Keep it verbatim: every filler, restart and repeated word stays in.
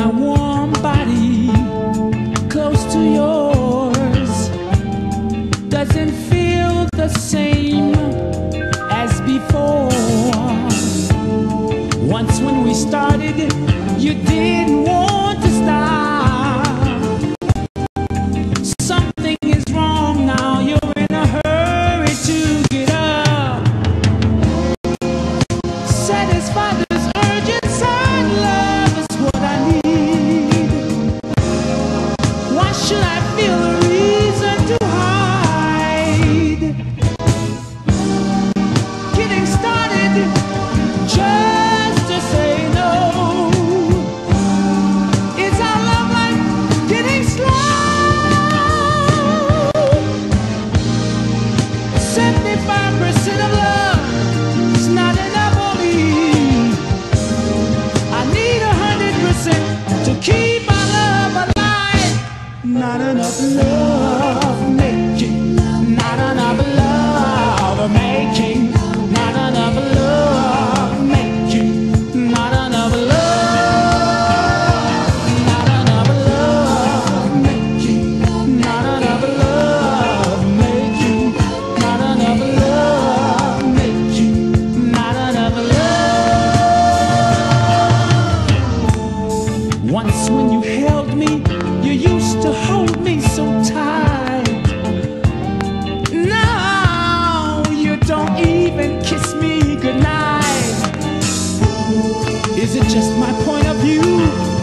my warm body close to yours doesn't feel the same as before. Once when we started, you didn't want to stop. Something is wrong now, you're in a hurry to get up. Satisfy this urgent side, love is what I need. Why should I feel a reason to hide? Getting started just not enough love making, not enough love making, not enough love making, not enough love, not enough love making, not enough love making, not enough love making, not enough love. Once when you held me, you used to hold me so tight. Now you don't even kiss me goodnight. Is it just my point of view?